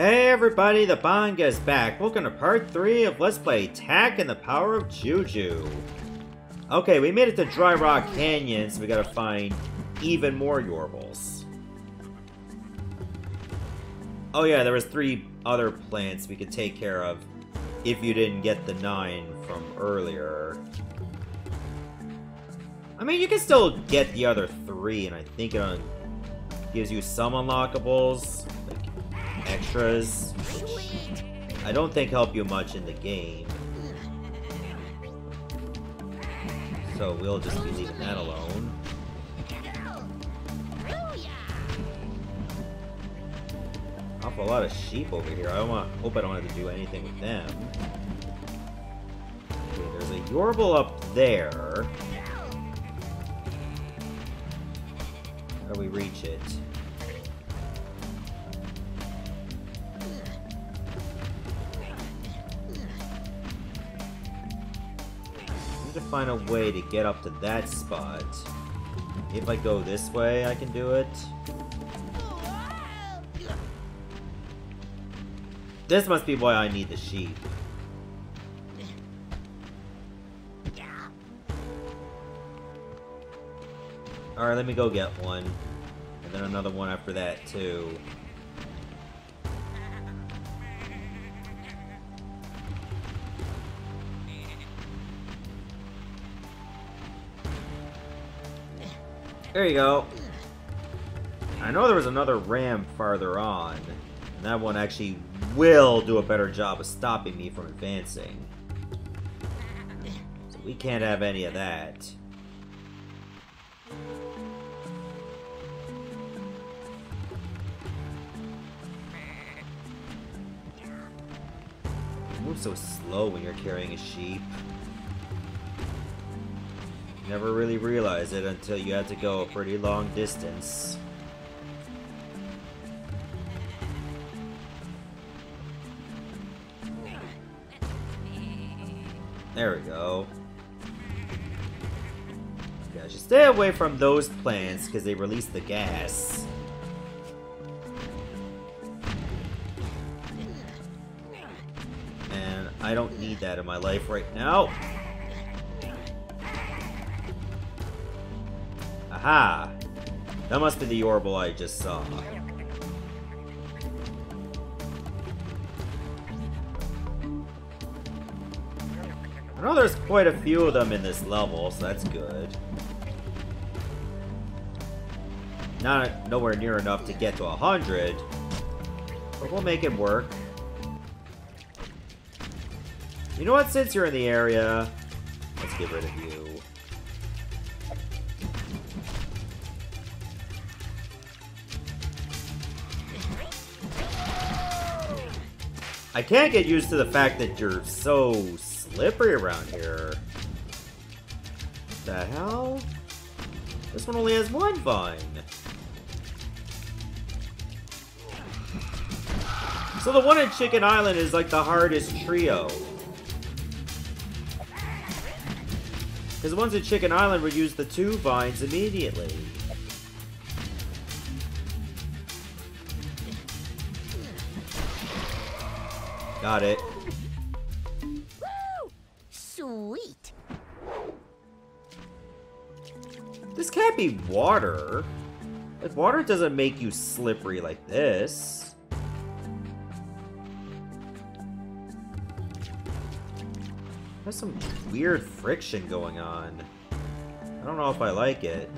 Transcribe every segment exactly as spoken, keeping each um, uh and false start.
Hey everybody, the Banga is back. Welcome to part three of Let's Play Tak and the Power of Juju. Okay, we made it to Dry Rock Canyon, so we gotta find even more Yorbels. Oh yeah, there was three other plants we could take care of if you didn't get the nine from earlier. I mean, you can still get the other three, and I think it un gives you some unlockables, like extras, which I don't think help you much in the game. So we'll just be leaving that alone. Awful lot of sheep over here. I don't want, hope I don't have to do anything with them. Okay, there's a Yorbel up there. How do we reach it? I need to find a way to get up to that spot. If I go this way, I can do it. This must be why I need the sheep. Alright, let me go get one. And then another one after that, too. There you go. I know there was another ram farther on. And that one actually will do a better job of stopping me from advancing. So we can't have any of that. So slow when you're carrying a sheep. Never really realize it until you have to go a pretty long distance. There we go. Yeah, just stay away from those plants because they release the gas. I don't need that in my life right now. Aha! That must be the Yorbel I just saw. I know there's quite a few of them in this level, so that's good. Not nowhere near enough to get to a hundred, but we'll make it work. You know what? Since you're in the area, let's get rid of you. I can't get used to the fact that you're so slippery around here. What the hell? This one only has one vine. So the one in Chicken Island is like the hardest trio. Because the ones in Chicken Island would use the two vines immediately. Got it. Woo! Sweet. This can't be water. Like, water doesn't make you slippery like this. There's some weird friction going on. I don't know if I like it.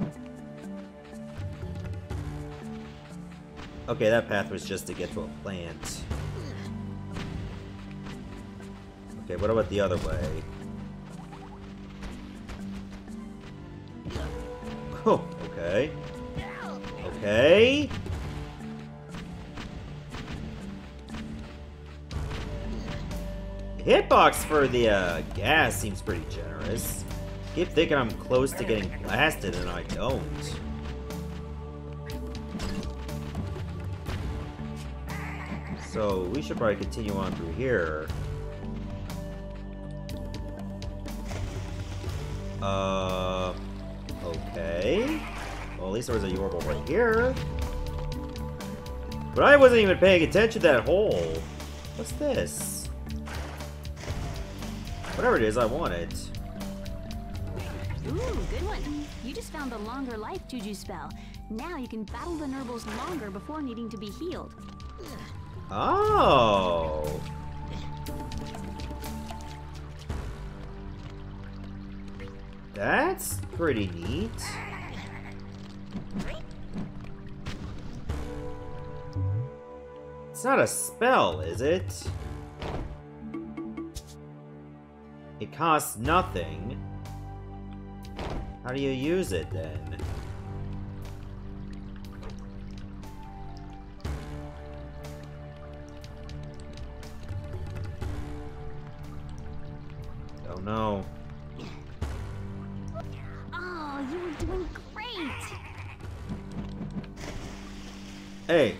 Okay, that path was just to get to a plant. Okay, what about the other way? Oh, okay. Okay. Hitbox for the uh, gas seems pretty generous. Keep thinking I'm close to getting blasted and I don't. So we should probably continue on through here. Uh, okay. Well, at least there was a Yorbel right here. But I wasn't even paying attention to that hole. What's this? Whatever it is, I want it. Ooh, good one. You just found the longer life Juju spell. Now you can battle the Nurbles longer before needing to be healed. Oh. That's pretty neat. It's not a spell, is it? It costs nothing. How do you use it then? Don't know. Oh, you were doing great. Hey,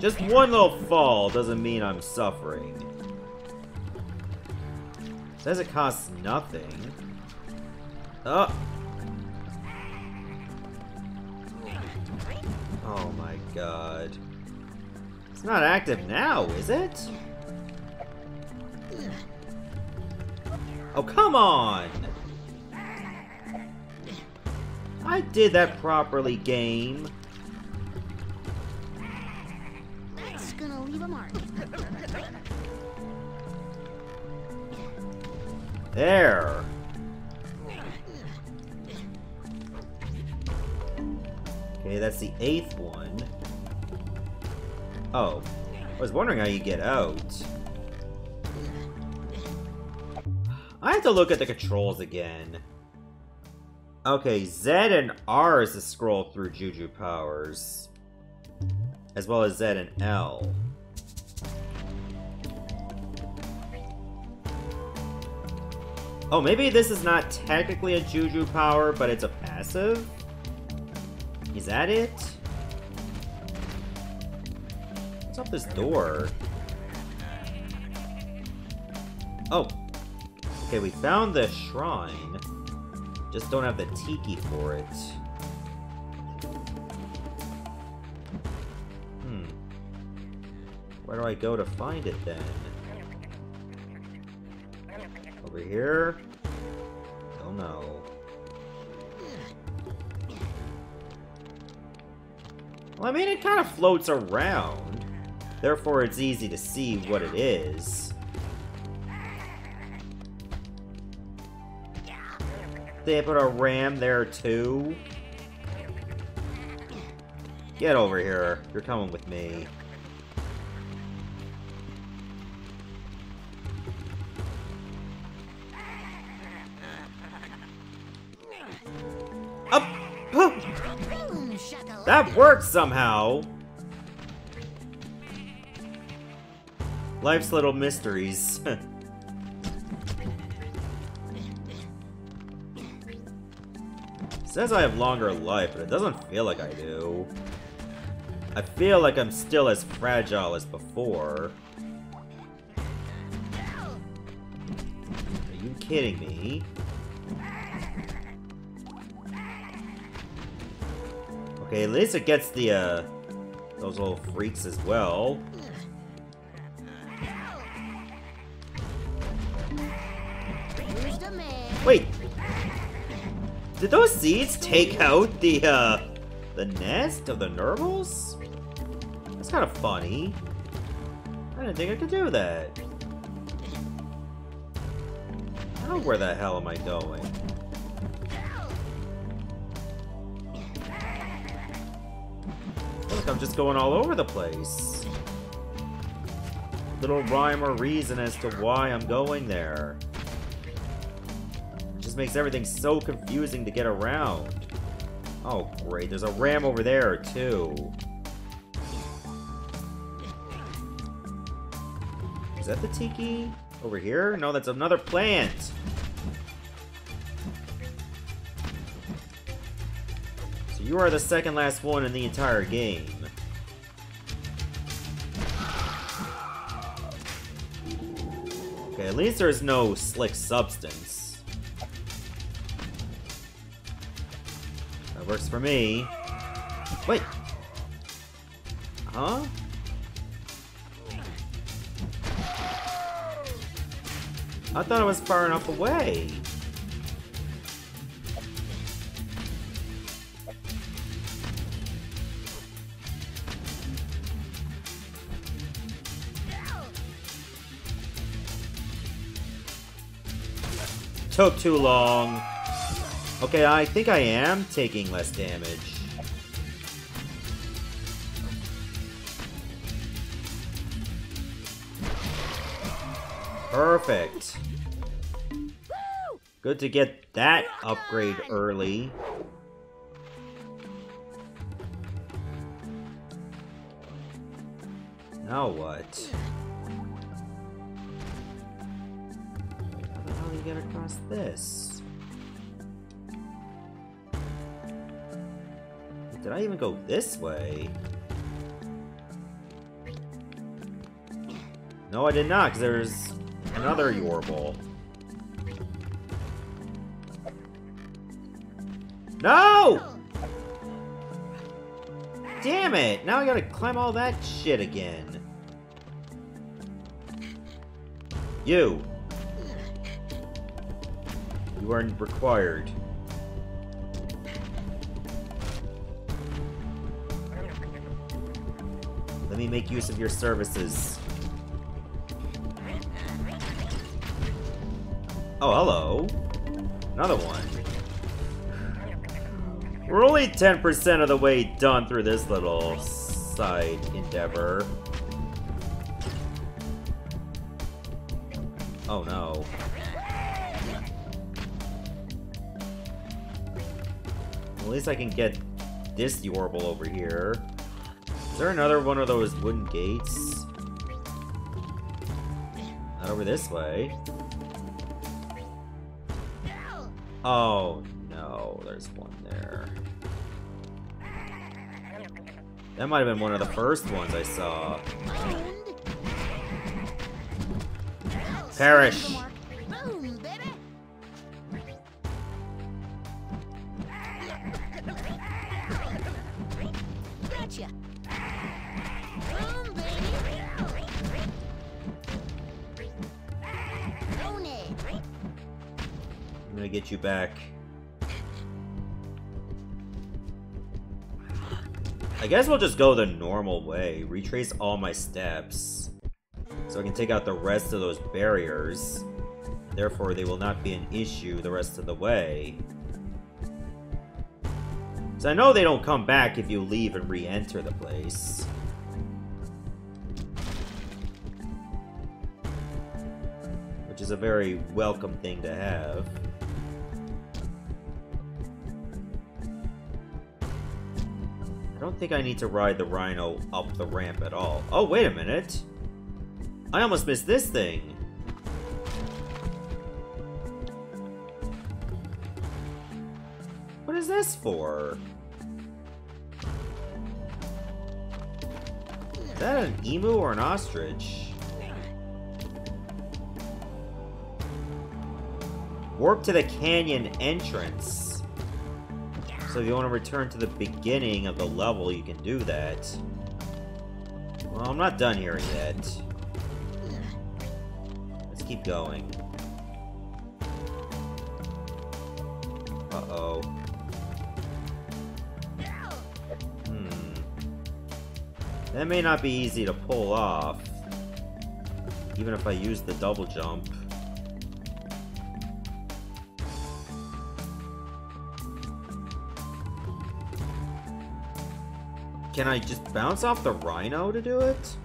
just one little fall doesn't mean I'm suffering. It says it costs nothing. Oh. Oh my god. It's not active now, is it? Oh, come on! I did that properly, game. That's gonna leave a mark. There. Okay, that's the eighth one. Oh, I was wondering how you get out. I have to look at the controls again. Okay, Z and R is to scroll through Juju powers. As well as Z and L. Oh, maybe this is not technically a Juju power, but it's a passive? Is that it? What's up this door? Oh. Okay, we found the shrine. Just don't have the tiki for it. Hmm. Where do I go to find it then? Over here? Don't know. Well, I mean, it kind of floats around. Therefore, it's easy to see what it is. They put a ram there, too. Get over here. You're coming with me. Up! That worked somehow! Life's little mysteries. It says I have longer life, but it doesn't feel like I do. I feel like I'm still as fragile as before. Are you kidding me? Okay, at least it gets the, uh, those little freaks as well. Wait! Did those seeds take out the, uh, the nest of the Nurgles? That's kind of funny. I didn't think I could do that. I don't know where the hell am I going. Look, I'm just going all over the place. Little rhyme or reason as to why I'm going there. Makes everything so confusing to get around. Oh, great. There's a ram over there, too. Is that the tiki? Over here? No, that's another plant. So you are the second last one in the entire game. Okay, at least there's no slick substance. Works for me. Wait. huh? I thought I was far enough away. Took too long. Okay, I think I am taking less damage. Perfect. Good to get that upgrade early. Now what? How the hell do you get across this? Did I even go this way? No, I did not, because there's another Yorbel. No! Damn it! Now I gotta climb all that shit again. You. You aren't required. Let me make use of your services. Oh, hello. Another one. We're only ten percent of the way done through this little side endeavor. Oh, no. At least I can get this Yorbel over here. Is there another one of those wooden gates? Not over this way. Oh no, there's one there. That might have been one of the first ones I saw. Perish! Get you back. I guess we'll just go the normal way. Retrace all my steps so I can take out the rest of those barriers. Therefore, they will not be an issue the rest of the way. So I know they don't come back if you leave and re-enter the place. Which is a very welcome thing to have. I don't think I need to ride the rhino up the ramp at all. Oh, wait a minute. I almost missed this thing. What is this for? Is that an emu or an ostrich? Warp to the canyon entrance. So if you want to return to the beginning of the level, you can do that. Well, I'm not done here yet. Let's keep going. Uh-oh. Hmm. That may not be easy to pull off. Even if I use the double jump. Can I just bounce off the rhino to do it?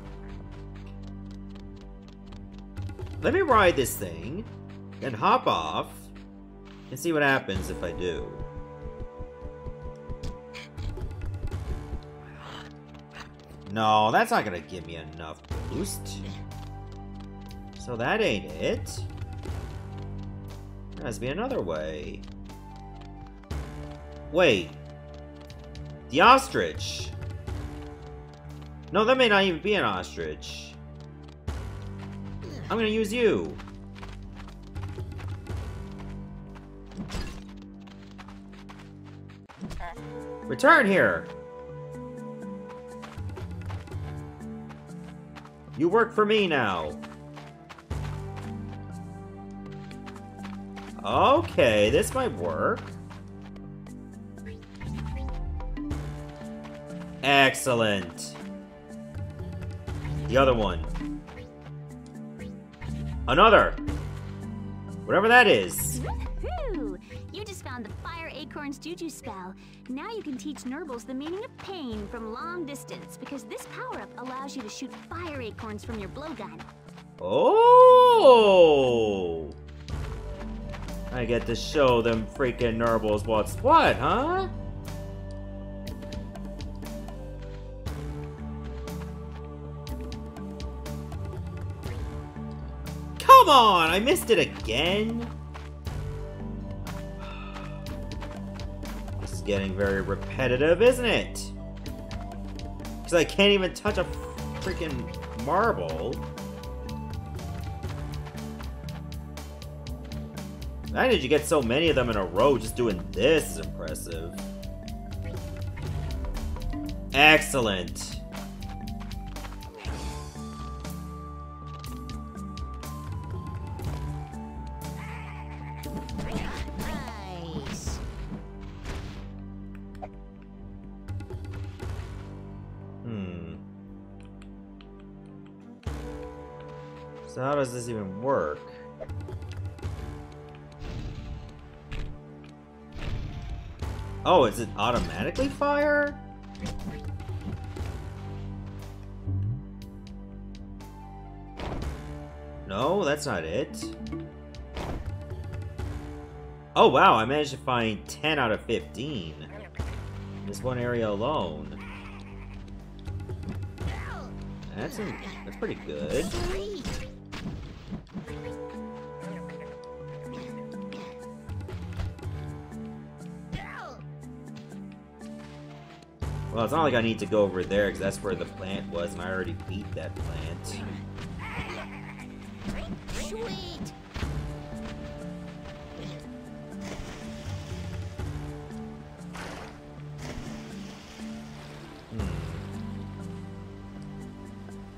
Let me ride this thing, then hop off, and see what happens if I do. No, that's not gonna give me enough boost. So that ain't it. There has to be another way. Wait. The ostrich! No, that may not even be an ostrich. I'm gonna use you. Return here. You work for me now. Okay, this might work. Excellent. The other one. Another. Whatever that is. Woohoo! You just found the Fire Acorn's Juju spell. Now you can teach Nurbles the meaning of pain from long distance because this power-up allows you to shoot fire acorns from your blowgun. Oh! I get to show them freaking Nurbles what's what, huh? Come on, I missed it again. This is getting very repetitive, isn't it? Because I can't even touch a freaking marble. How did you get so many of them in a row? Just doing this is impressive. Excellent. Nice. Hmm. So how does this even work? Oh, is it automatically fire? No, that's not it. Oh wow, I managed to find ten out of fifteen. In this one area alone. That's, in, that's pretty good. Well, it's not like I need to go over there, because that's where the plant was, and I already beat that plant. Sweet. Hmm.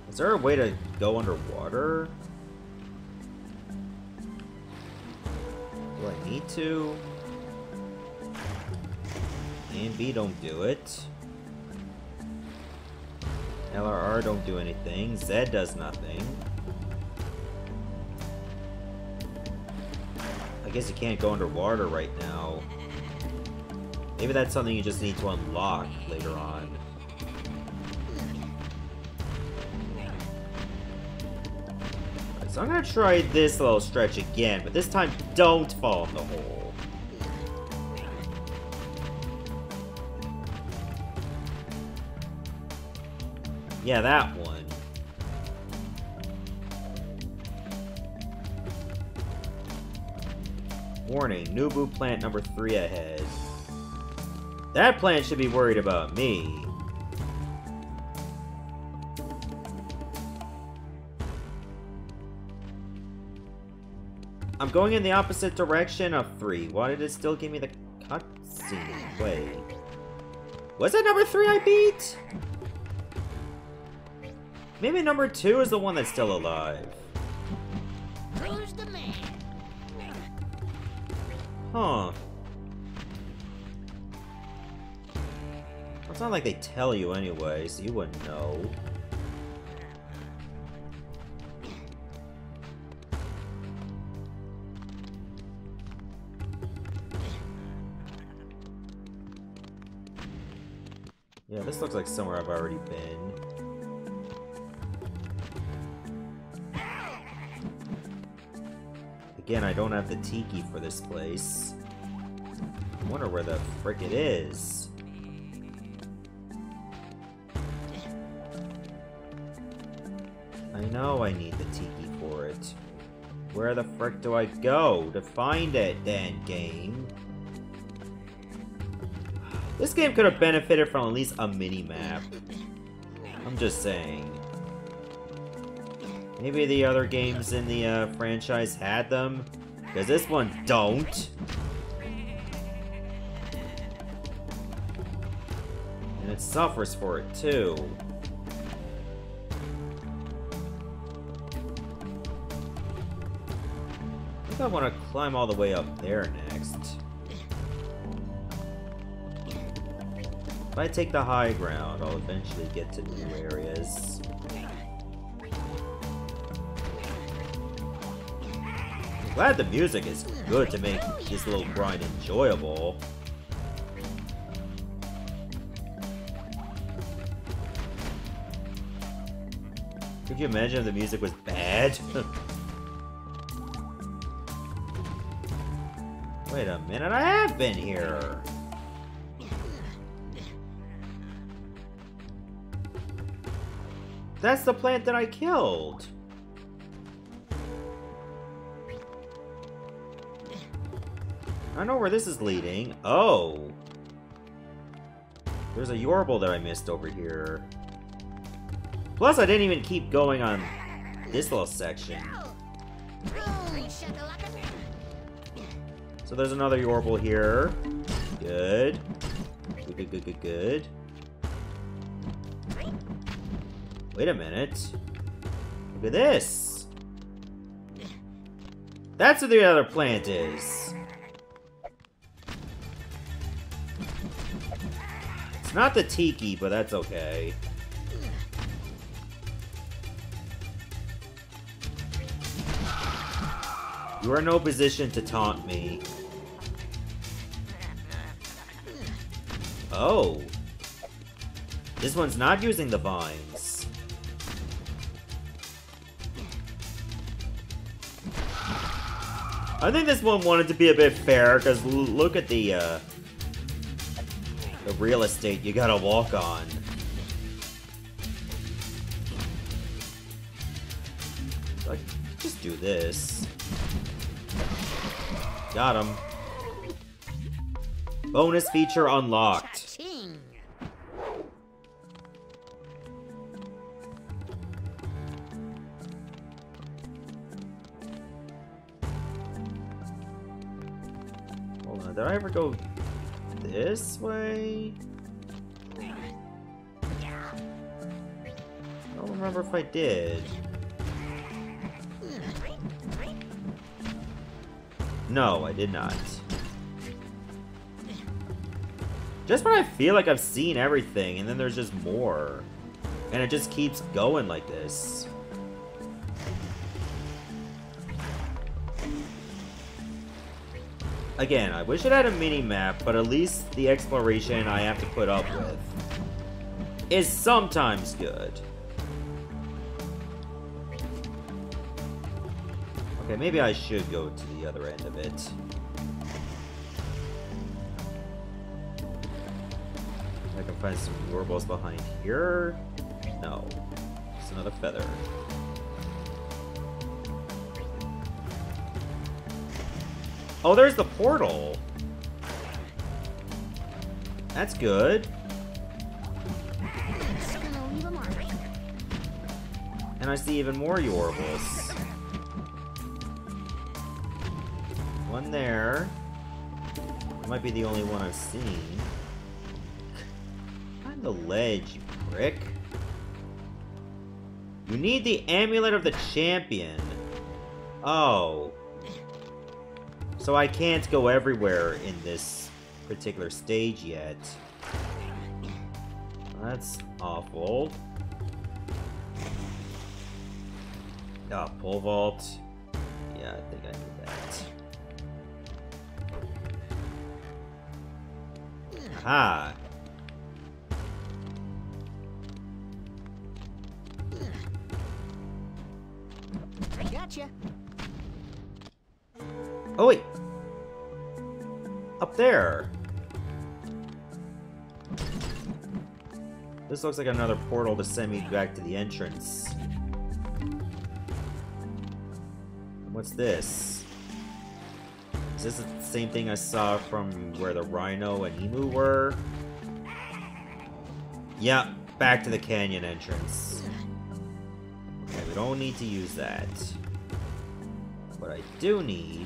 Is there a way to go underwater? Do I need to? A and B don't do it. L R R don't do anything. Z does nothing. I guess you can't go underwater right now. Maybe that's something you just need to unlock later on. Right, so I'm gonna try this little stretch again, but this time don't fall in the hole. Yeah, that one. Warning, Nubu plant number three ahead. That plant should be worried about me. I'm going in the opposite direction of three. Why did it still give me the cutscene? Wait. Was it number three I beat? Maybe number two is the one that's still alive. Who's the man? Huh. It's not like they tell you anyway, so you wouldn't know. Yeah, this looks like somewhere I've already been. Again, I don't have the tiki for this place. I wonder where the frick it is. I know I need the tiki for it. Where the frick do I go to find it then, game? This game could have benefited from at least a mini-map. I'm just saying. Maybe the other games in the uh, franchise had them, because this one don't. And it suffers for it, too. I think I want to climb all the way up there next. If I take the high ground, I'll eventually get to new areas. I'm glad the music is good to make this little grind enjoyable. Could you imagine if the music was bad? Wait a minute, I have been here! That's the plant that I killed! I know where this is leading. Oh! There's a Yorbel that I missed over here. Plus, I didn't even keep going on this little section. So there's another Yorbel here. Good. Good, good, good, good, good. Wait a minute. Look at this. That's what the other plant is. It's not the tiki, but that's okay. You are in no position to taunt me. Oh. This one's not using the vines. I think this one wanted to be a bit fair, because look at the, uh, the real estate you gotta walk on. So I can just do this. Got him. Bonus feature unlocked. Did I ever go this way? I don't remember if I did. No, I did not. Just when I feel like I've seen everything, and then there's just more. And it just keeps going like this. Again, I wish it had a mini-map, but at least the exploration I have to put up with is sometimes good. Okay, maybe I should go to the other end of it. I can find some Yorbels behind here. No. Just another feather. Oh, there's the portal. That's good. And I see even more Yorbels. One there. That might be the only one I've seen. Climb the ledge, you prick. You need the amulet of the champion. Oh. So I can't go everywhere in this particular stage yet. That's awful. Ah, oh, pole vault. Yeah, I think I need that. Aha! I gotcha. Oh wait! Up there! This looks like another portal to send me back to the entrance. What's this? Is this the same thing I saw from where the rhino and emu were? Yeah, back to the canyon entrance. Okay, we don't need to use that. What I do need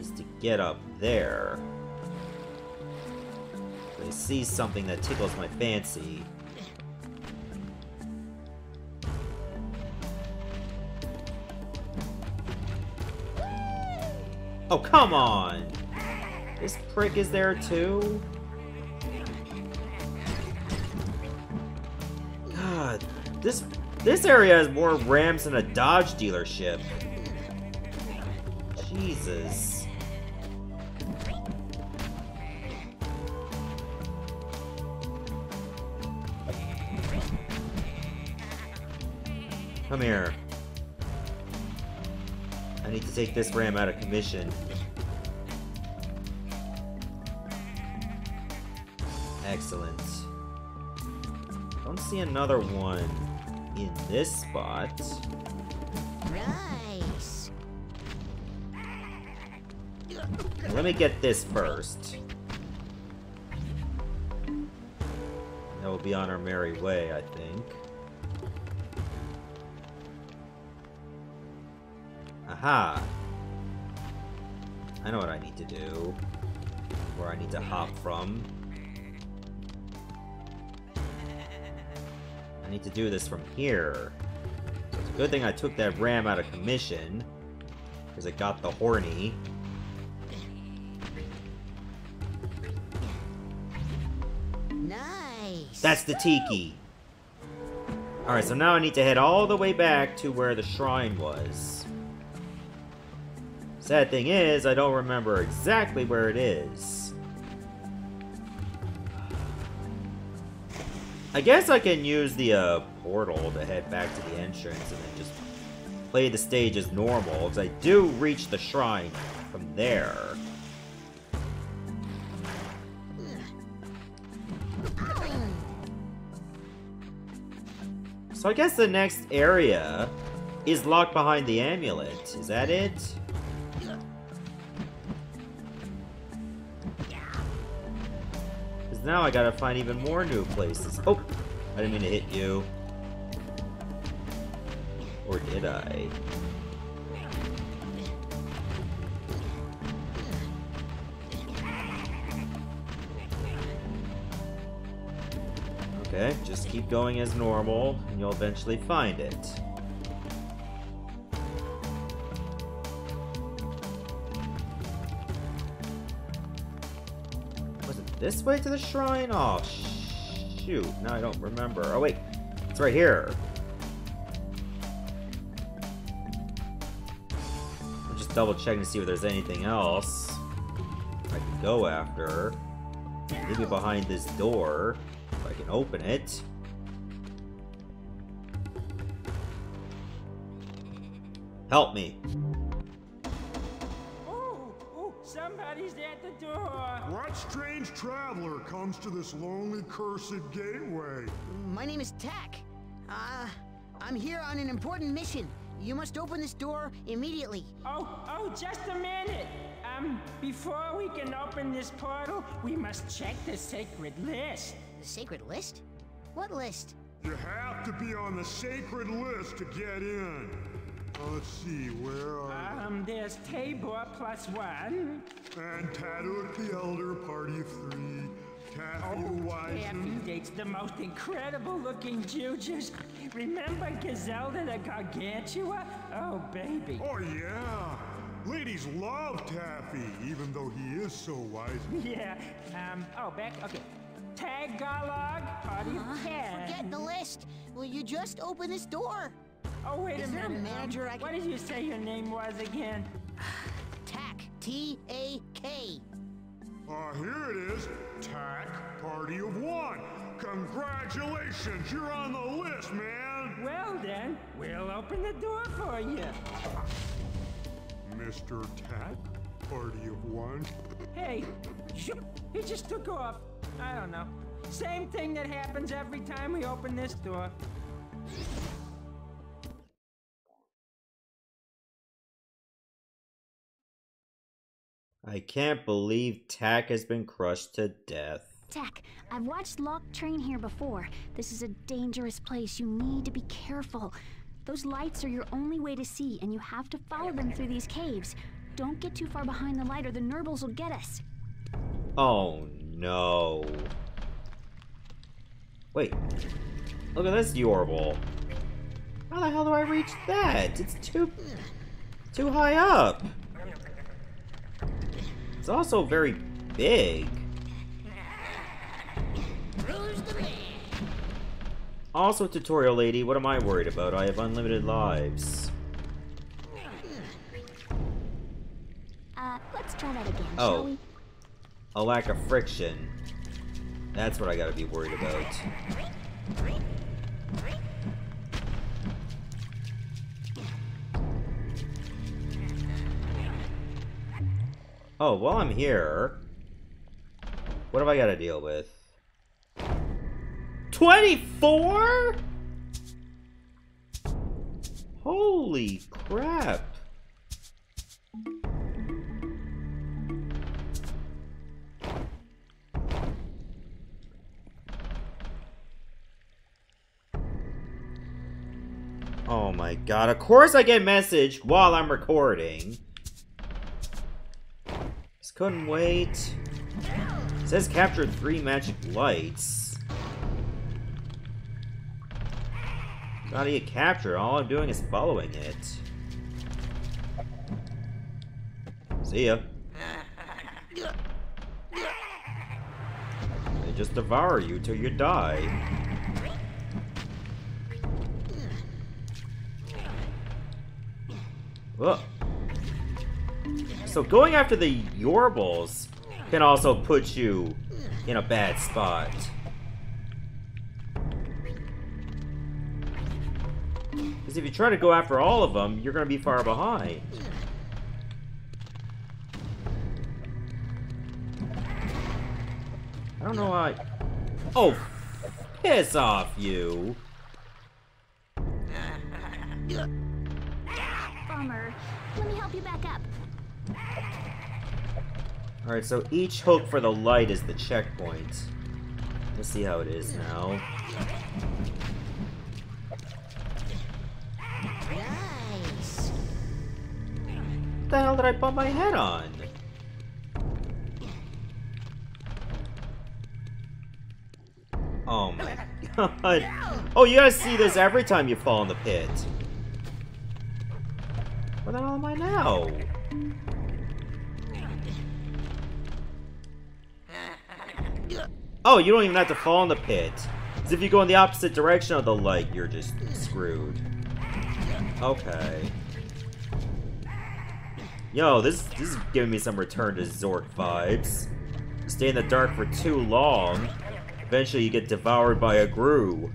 is to get up there. I see something that tickles my fancy. Oh, come on! This prick is there too? God, this this area has more ramps than a Dodge dealership. Jesus. Come here. I need to take this ram out of commission. Excellent. Don't see another one in this spot. Nice. Let me get this first. That will be on our merry way, I think. Aha! I know what I need to do. Where I need to hop from. I need to do this from here. So it's a good thing I took that ram out of commission. Because it got the horny. Nice. That's the tiki. Alright, so now I need to head all the way back to where the shrine was. Sad thing is, I don't remember exactly where it is. I guess I can use the uh, portal to head back to the entrance and then just play the stage as normal, because I do reach the shrine from there. So I guess the next area is locked behind the amulet. Is that it? Now I gotta find even more new places. Oh! I didn't mean to hit you. Or did I? Okay, just keep going as normal, and you'll eventually find it. This way to the shrine? Oh, shoot. Now I don't remember. Oh, wait. It's right here. I'm just double checking to see if there's anything else I can go after. Maybe behind this door, if I can open it. Help me. Somebody's at the door. What strange traveler comes to this lonely, cursed gateway? My name is Tak. Uh, I'm here on an important mission. You must open this door immediately. Oh, oh, just a minute. Um, before we can open this portal, we must check the sacred list. The sacred list? What list? You have to be on the sacred list to get in. Let's see, where are we? Um, there's Tabor plus one. And Tattook the Elder, party of three. Taffy the Wise. Taffy dates the most incredible looking Jujus. Remember Gazelda the Gargantua? Oh, baby. Oh, yeah. Ladies love Taffy, even though he is so wise. Yeah. Um, oh, back, okay. Tagalog, party of ten. Forget the list. Will you just open this door? Oh, wait a minute. Manager, I can... What did you say your name was again? Tak. T A K. Ah, uh, here it is. Tak, party of one. Congratulations, you're on the list, man. Well then, we'll open the door for you. Mister Tak, party of one. Hey, he just took off. I don't know. Same thing that happens every time we open this door. I can't believe Tak has been crushed to death. Tak, I've watched Locked train here before. This is a dangerous place. You need to be careful. Those lights are your only way to see, and you have to follow them through these caves. Don't get too far behind the light or the Nerbals will get us. Oh, no. Wait. Look at this Yorbel. How the hell do I reach that? It's too... too high up. It's also very big. Also, tutorial lady, what am I worried about? I have unlimited lives. Uh, let's try that again, oh. Shall we? A lack of friction. That's what I gotta be worried about. Oh, while I'm here, what have I gotta deal with? twenty-four? Holy crap. Oh my god, of course I get messaged while I'm recording. Just couldn't wait. It says capture three magic lights. How do you capture? All I'm doing is following it. See ya. They just devour you till you die. Whoa. So going after the Yorbels can also put you in a bad spot. Because if you try to go after all of them, you're going to be far behind. I don't know how I... Oh, piss off, you! Let me help you back up. Alright, so each hook for the light is the checkpoint. Let's see how it is now. Nice. What the hell did I bump my head on? Oh my god. Oh, you guys see this every time you fall in the pit. Where the hell am I now? Oh, you don't even have to fall in the pit. Because if you go in the opposite direction of the light, you're just screwed. Okay. Yo, this, this is giving me some Return to Zork vibes. Stay in the dark for too long. Eventually you get devoured by a groo.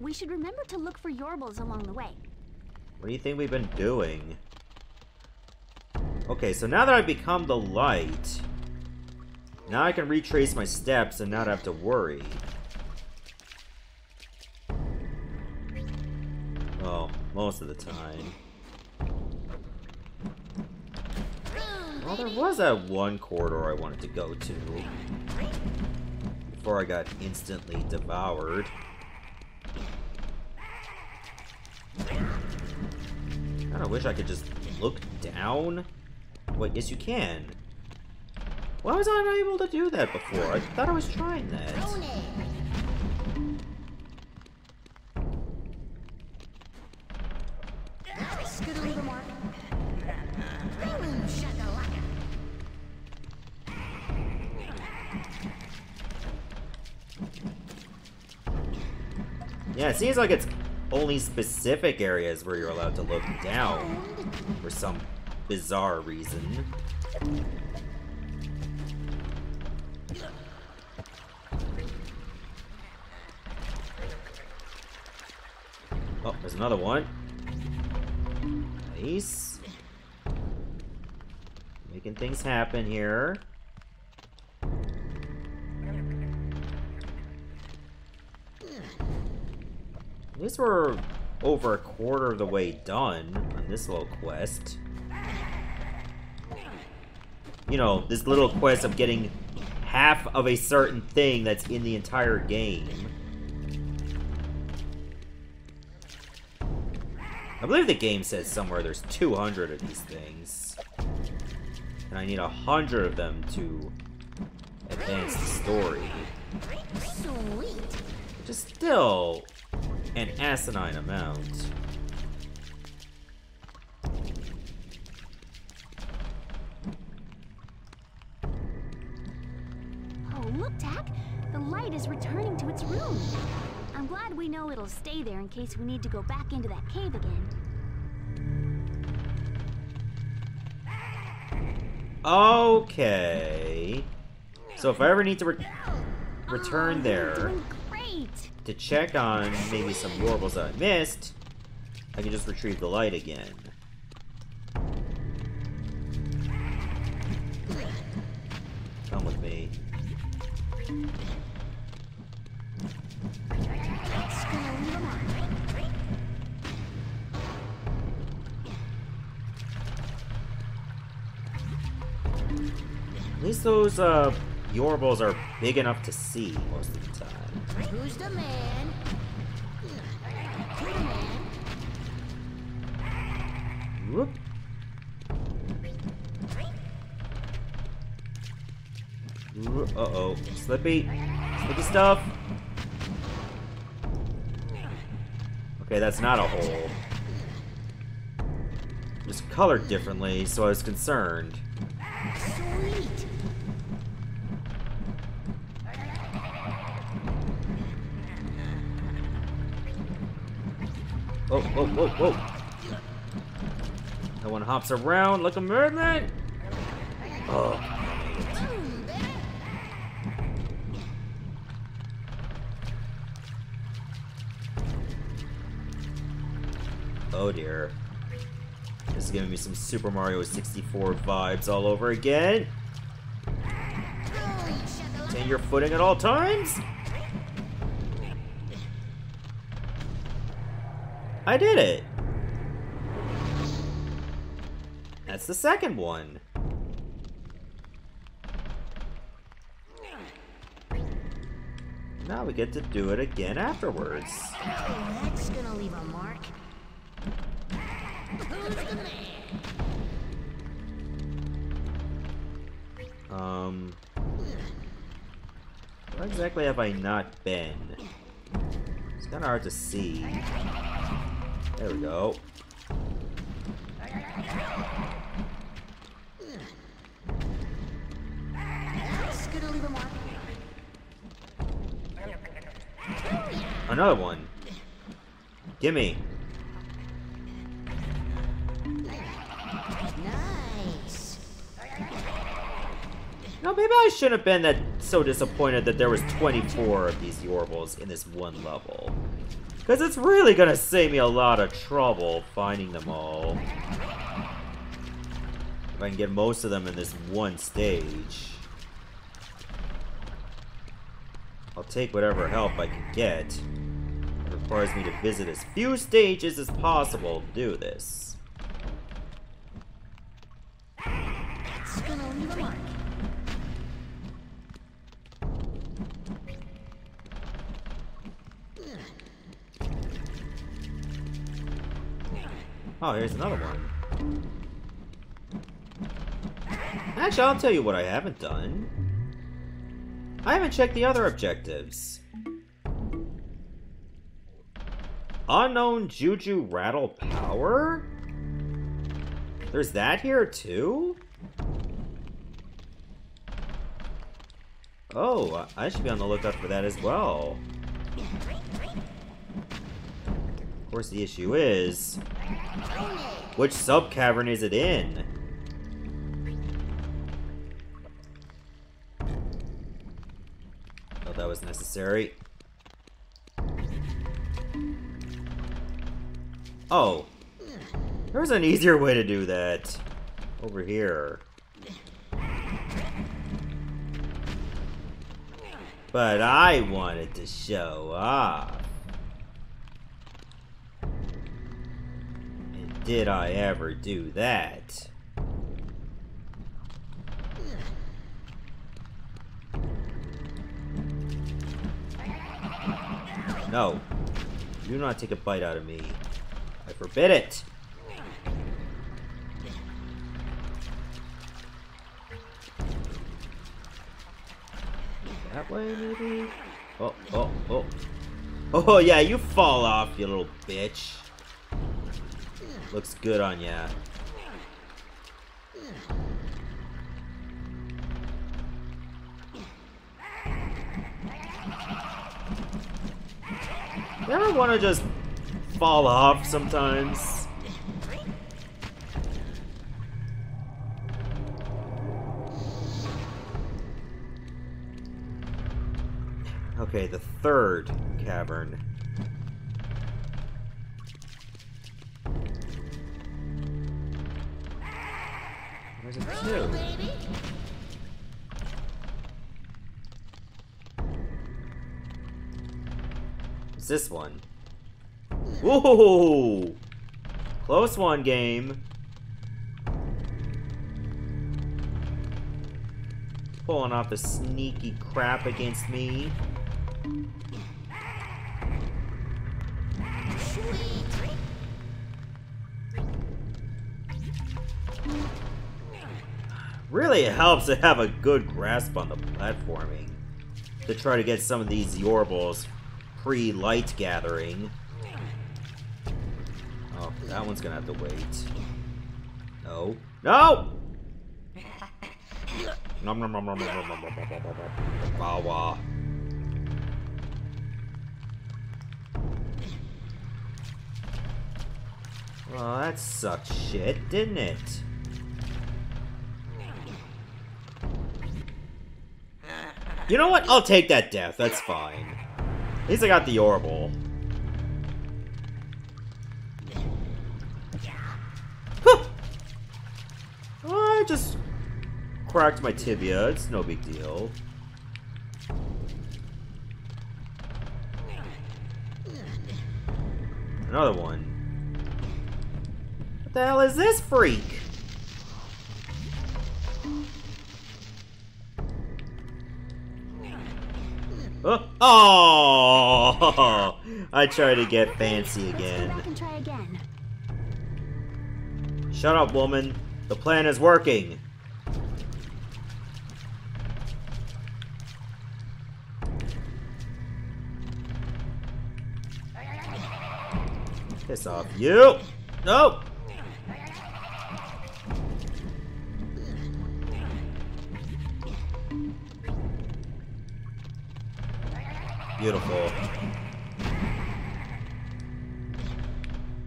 We should remember to look for Yorbels along the way. What do you think we've been doing? Okay, so now that I've become the light, now I can retrace my steps and not have to worry. Well, most of the time. Well, there was that one corridor I wanted to go to before I got instantly devoured. I wish I could just look down. Wait, yes you can. Why was I not able to do that before? I thought I was trying that. Yeah, it seems like it's only specific areas where you're allowed to look down for some bizarre reason. Oh, there's another one. Nice. Making things happen here. At least we're over a quarter of the way done on this little quest. You know, this little quest of getting half of a certain thing that's in the entire game. I believe the game says somewhere there's two hundred of these things. and I need a hundred of them to advance the story. Sweet. Which is still an asinine amount. Oh, look, Tak! The light is returning to its room. I'm glad we know it'll stay there in case we need to go back into that cave again. Okay. So if I ever need to re return there to check on maybe some Yorbels that I missed, I can just retrieve the light again. Come with me. At least those uh, Yorbels are big enough to see most of the time. Who's the man? Whoop. Uh oh, slippy, slippy stuff. Okay, that's not a hole. Just colored differently, so I was concerned. Sweet. Oh, whoa, whoa, whoa. That one hops around like a mermaid. Oh. Oh dear. This is giving me some Super Mario sixty-four vibes all over again. Maintain your footing at all times. I did it. That's the second one. Now we get to do it again afterwards. Oh, that's gonna leave a mark. Um, where exactly have I not been? It's kind of hard to see. There we go. Another one. Gimme. No, maybe I shouldn't have been that so disappointed that there was twenty-four of these Yorbels in this one level. Because it's really going to save me a lot of trouble finding them all. If I can get most of them in this one stage. I'll take whatever help I can get. It requires me to visit as few stages as possible to do this. That's going to leave a mark. Oh, here's another one. Actually, I'll tell you what I haven't done. I haven't checked the other objectives. Unknown Juju Rattle Power? There's that here, too? Oh, I should be on the lookout for that as well. Of course, the issue is... which sub-cavern is it in? Thought that was necessary. Oh. There's an easier way to do that. Over here. But I wanted to show off. Did I ever do that? No. Do not take a bite out of me. I forbid it. That way, maybe? Oh, oh, oh. Oh, yeah, you fall off, you little bitch. Looks good on ya. You ever want to just fall off sometimes? Okay, the third cavern. Where's it to? It's this one. Whoa! Close one, game. Pulling off the sneaky crap against me. Really helps to have a good grasp on the platforming to try to get some of these Yorbels pre-light gathering. Oh, that one's gonna have to wait. No. No! Nom nom nom nom nom nom nom. Wah wah. Well, that sucked shit, didn't it? You know what? I'll take that death. That's fine. At least I got the Orbal. Huh. I just cracked my tibia. It's no big deal. Another one. What the hell is this freak? Oh, oh! I try to get fancy again. Let's go back and try again. Shut up, woman. The plan is working. Piss off, you! No! Beautiful.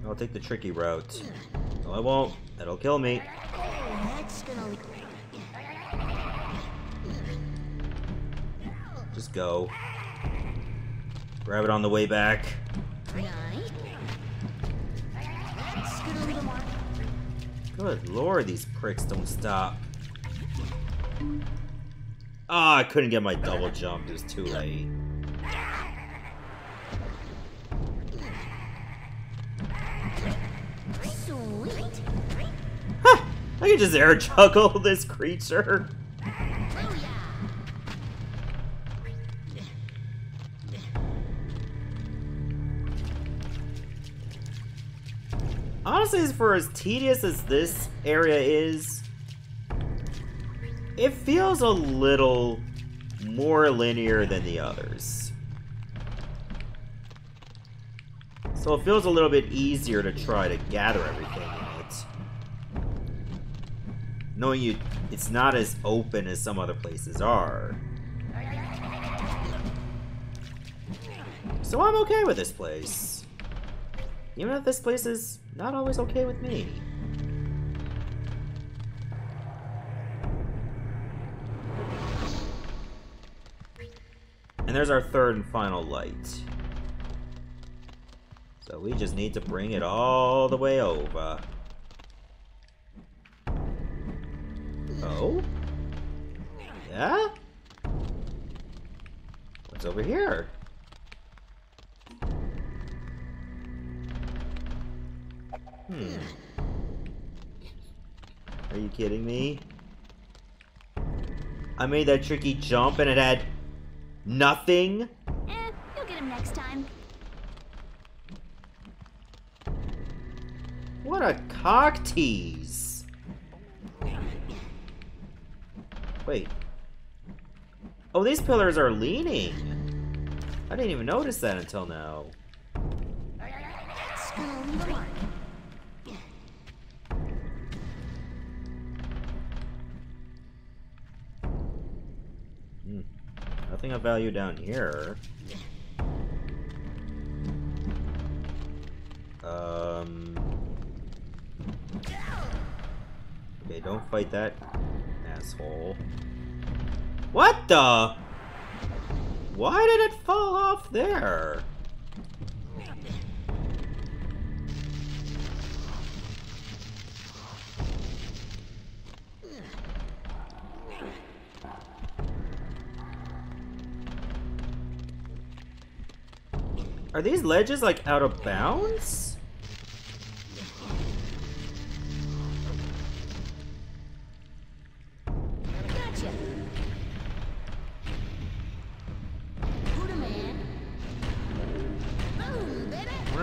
I'll take the tricky route. No, I won't. That'll kill me. Just go. Grab it on the way back. Good lord, these pricks don't stop. Ah, oh, I couldn't get my double jump. It was too late. I can just air juggle this creature. Honestly, for as tedious as this area is, it feels a little more linear than the others. So it feels a little bit easier to try to gather everything in it. Knowing you, it's not as open as some other places are. So I'm okay with this place. Even if this place is not always okay with me. And there's our third and final light. So we just need to bring it all the way over. Oh? Yeah? What's over here? Hmm. Are you kidding me? I made that tricky jump and it had nothing? Eh, you'll get him next time. What a cock tease. Wait. Oh, these pillars are leaning. I didn't even notice that until now. Hmm. Nothing of value down here. Um. Okay, don't fight that asshole. What the? Why did it fall off there? Are these ledges like out of bounds?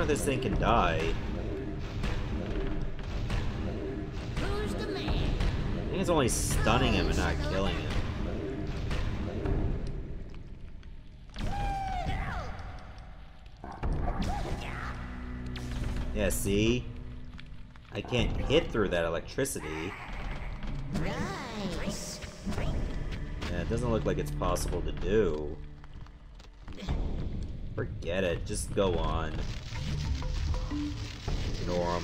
This thing can die. Who's the man? I think it's only stunning him and not killing him. Yeah, see? I can't hit through that electricity. Yeah, it doesn't look like it's possible to do. Forget it, just go on. Norm.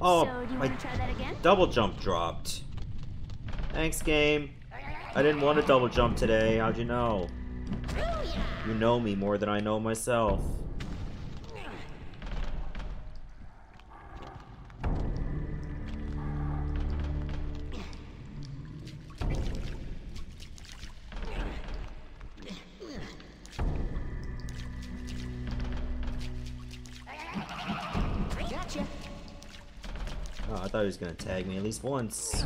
Oh, so, do you my try that again? Double jump dropped. Thanks, game. I didn't want to double jump today. How'd you know? You know me more than I know myself. I thought he was gonna tag me at least once.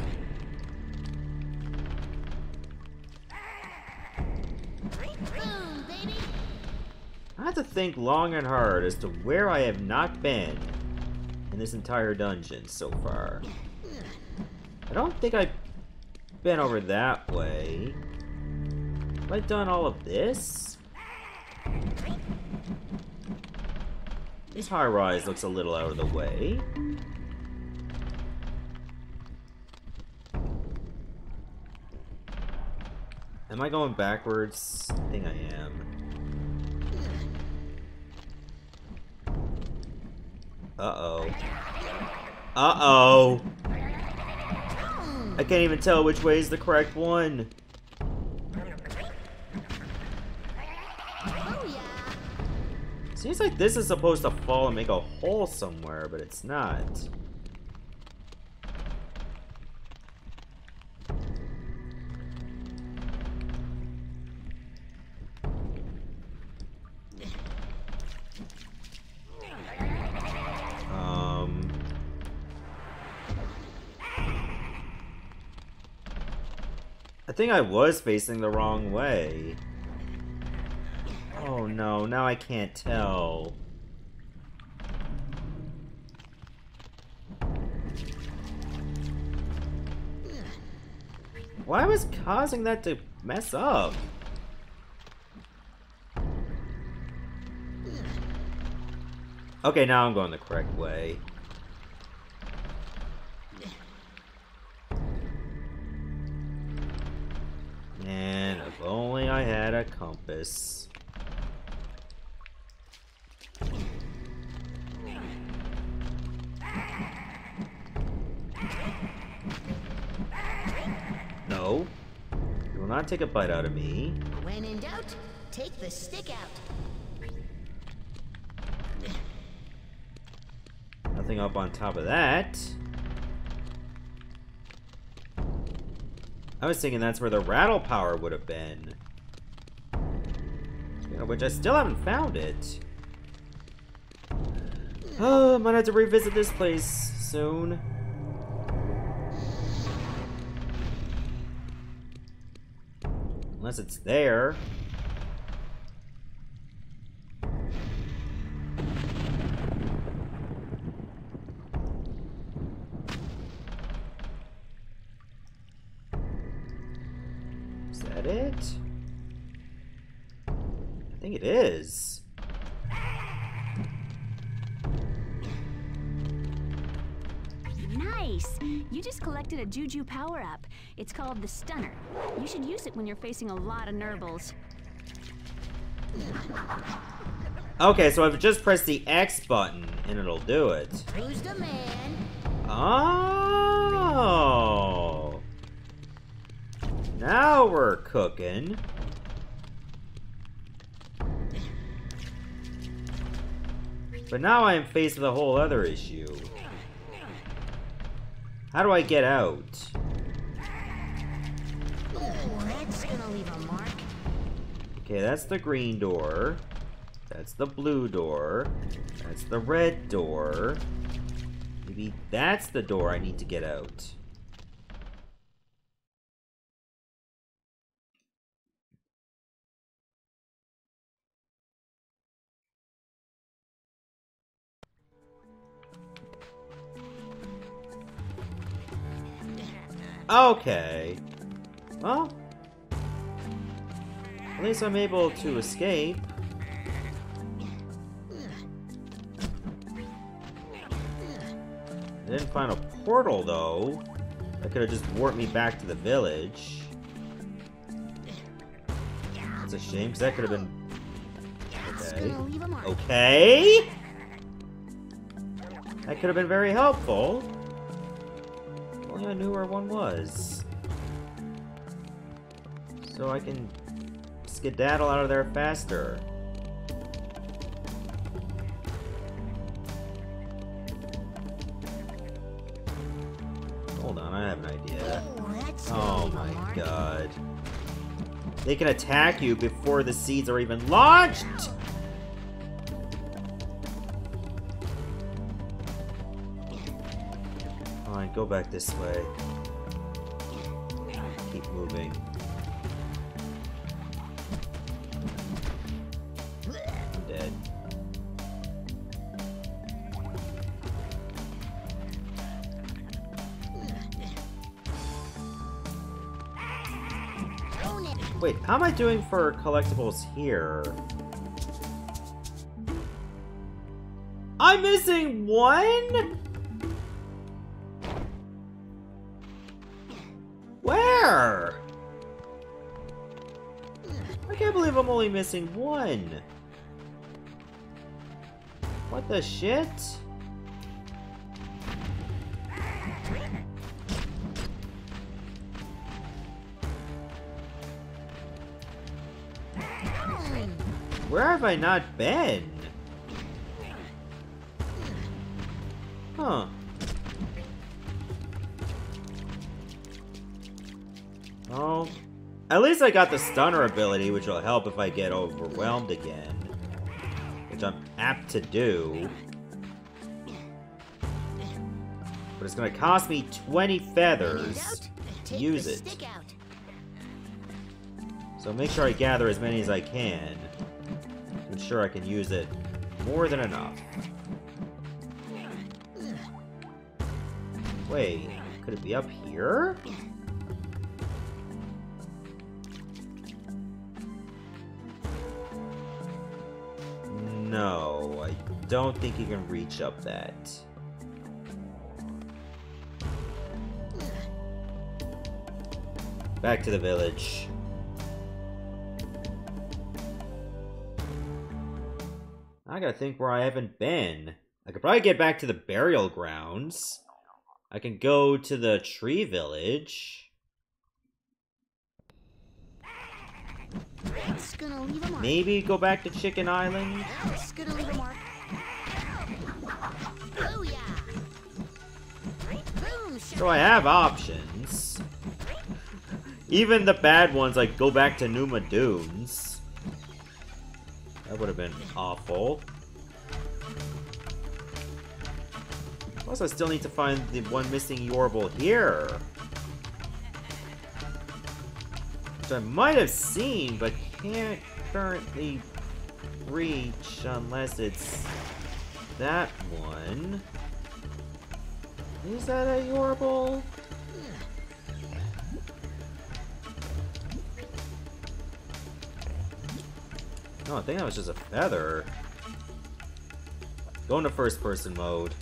I have to think long and hard as to where I have not been in this entire dungeon so far. I don't think I've been over that way. Have I done all of this? This high rise looks a little out of the way. Am I going backwards? I think I am. Uh-oh. Uh-oh! I can't even tell which way is the correct one. Seems like this is supposed to fall and make a hole somewhere, but it's not. I think I was facing the wrong way. Oh no, now I can't tell. Why was causing that to mess up? Okay, now I'm going the correct way. And if only I had a compass. No, you will not take a bite out of me. When in doubt, take the stick out. Nothing up on top of that. I was thinking that's where the rattle power would have been. You know, which I still haven't found it. Oh, I might have to revisit this place soon. Unless it's there. that it? I think it is. Nice! You just collected a Juju power-up. It's called the Stunner. You should use it when you're facing a lot of Nerbals. Okay, so I've just pressed the X button, and it'll do it. Who's the man? Oh! Now we're cooking. But now I'm faced with a whole other issue. How do I get out? Oh, that's gonna leave a mark. Okay, that's the green door. That's the blue door. That's the red door. Maybe that's the door I need to get out. Okay. Well, at least I'm able to escape. I didn't find a portal, though. That could have just warped me back to the village. That's a shame, because that could have been... Okay. Okay? That could have been very helpful. Only I knew where one was. So I can skedaddle out of there faster. Hold on, I have an idea. Oh my god. They can attack you before the seeds are even launched! Alright, go back this way. Keep moving. I'm dead. Wait, how am I doing for collectibles here? I'm missing one? Where? I can't believe I'm only missing one. What the shit? Where have I not been? Huh. Oh. At least I got the Stunner ability, which will help if I get overwhelmed again. Which I'm apt to do. But it's gonna cost me twenty feathers to use it. So make sure I gather as many as I can. I'm sure I can use it more than enough. Wait, could it be up here? No, I don't think you can reach up that. Back to the village. I gotta think where I haven't been. I could probably get back to the burial grounds. I can go to the tree village. It's gonna leave a mark. Maybe go back to Chicken Island. It's gonna leave a mark. Oh, yeah. So I have options. Even the bad ones, like go back to Numa Dunes. That would have been awful. Plus, I still need to find the one missing Yorbel here. Which I might have seen, but can't currently reach unless it's that one. Is that a Yorbel? No, I think that was just a feather. Go into first person mode.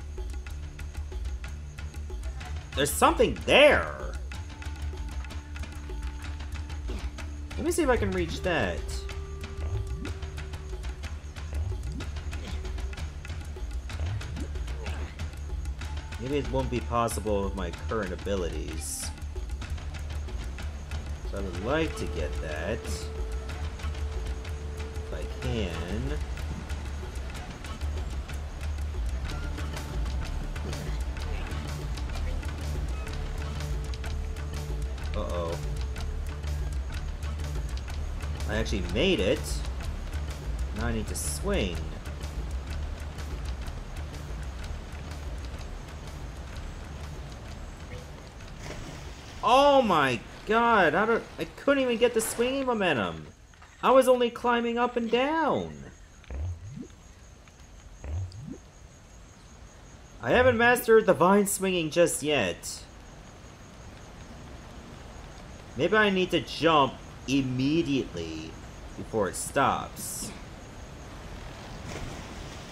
There's something there! Let me see if I can reach that. Maybe it won't be possible with my current abilities. So I would like to get that. If I can. Uh-oh. I actually made it. Now I need to swing. Oh my god, how do, I couldn't even get the swinging momentum. I was only climbing up and down. I haven't mastered the vine swinging just yet. Maybe I need to jump immediately before it stops.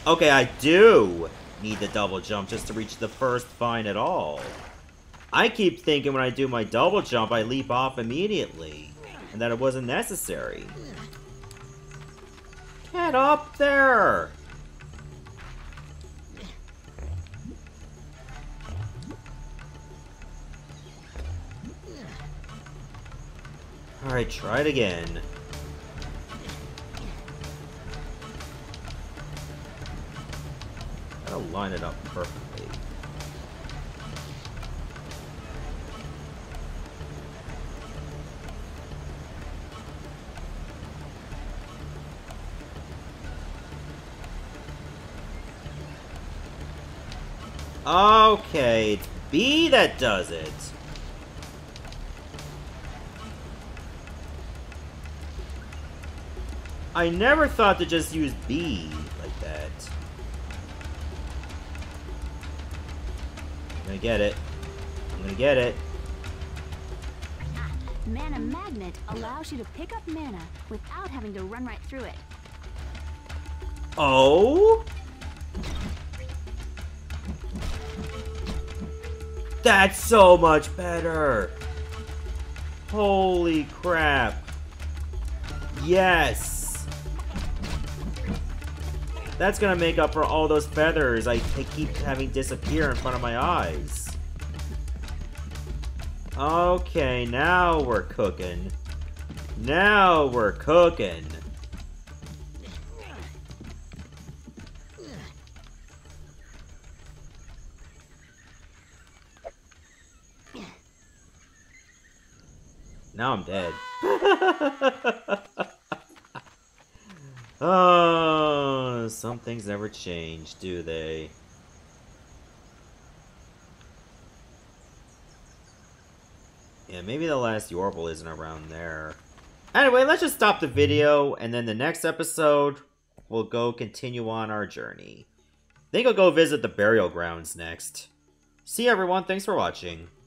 Okay, I do need the double jump just to reach the first vine at all. I keep thinking when I do my double jump, I leap off immediately, and that it wasn't necessary. Get up there! Alright, try it again. Gotta line it up perfectly. Okay, it's B that does it. I never thought to just use B like that. I'm gonna get it. I'm gonna get it. Mana Magnet allows you to pick up mana without having to run right through it. Oh? That's so much better! Holy crap. Yes! That's gonna make up for all those feathers I, I keep having disappear in front of my eyes. Okay, now we're cooking. Now we're cooking. Now I'm dead. Oh, some things never change, do they? Yeah, maybe the last Yorbel isn't around there. Anyway, let's just stop the video, and then the next episode, we'll go continue on our journey. I think I'll go visit the burial grounds next. See everyone, thanks for watching.